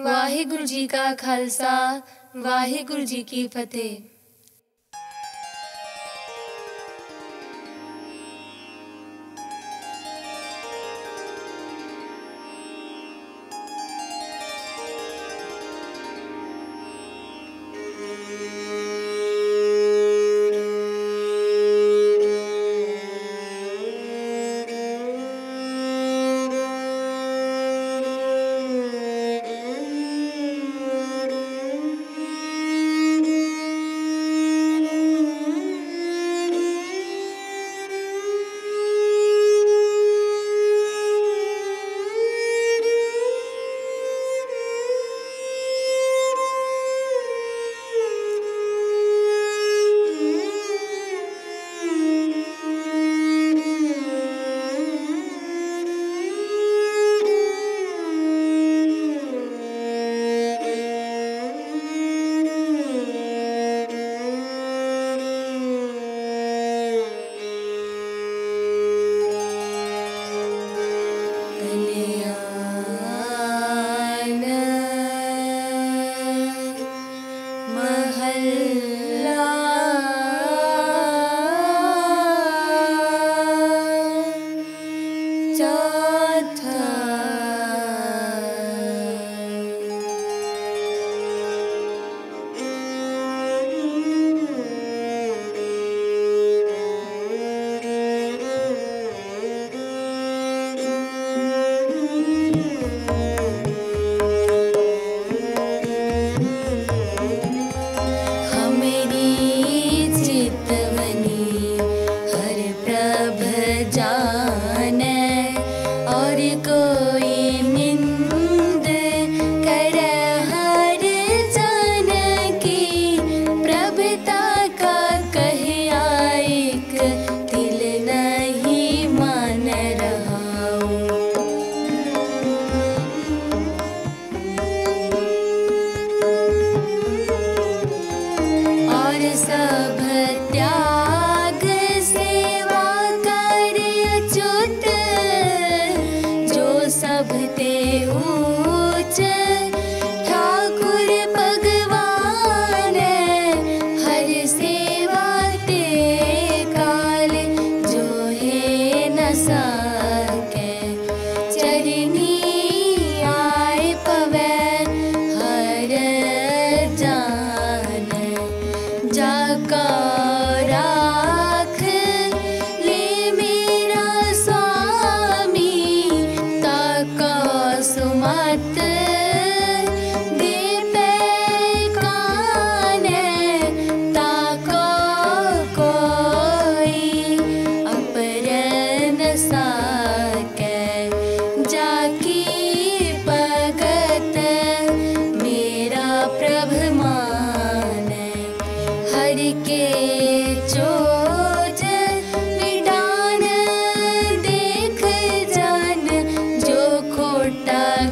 वाहिगुरु जी का खालसा, वाहिगुरु जी की फतेह।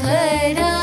खड़ा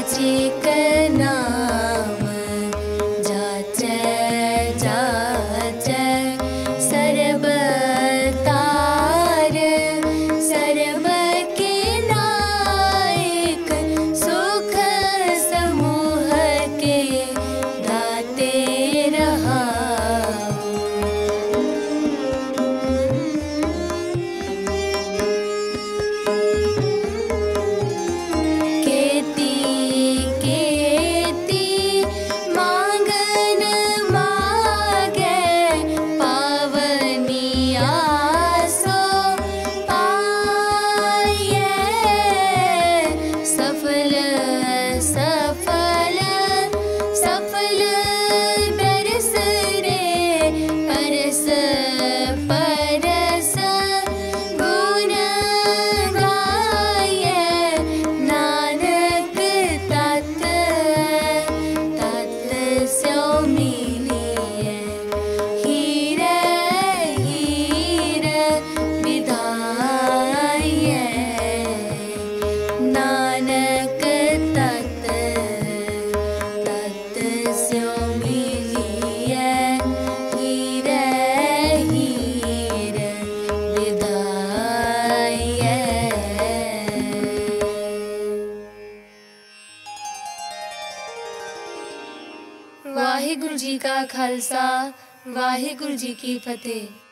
जाचे करना खालसा वाहिगुरु जी की फतेह।